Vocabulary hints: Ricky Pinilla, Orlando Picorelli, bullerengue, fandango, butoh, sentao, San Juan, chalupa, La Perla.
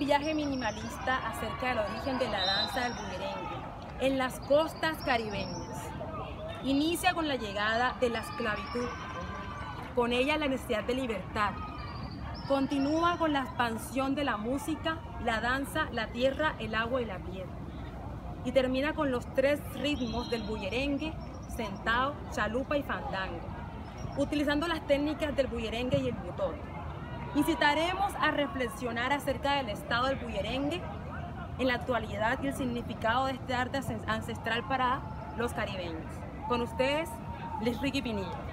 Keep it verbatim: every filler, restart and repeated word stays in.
un viaje minimalista acerca del origen de la danza del bullerengue en las costas caribeñas. Inicia con la llegada de la esclavitud, con ella la necesidad de libertad. Continúa con la expansión de la música, la danza, la tierra, el agua y la piedra. Y termina con los tres ritmos del bullerengue, sentao, chalupa y fandango, utilizando las técnicas del bullerengue y el butoh. Incitaremos a reflexionar acerca del estado del bullerengue en la actualidad y el significado de este arte ancestral para los caribeños. Con ustedes, Ricky Pinilla.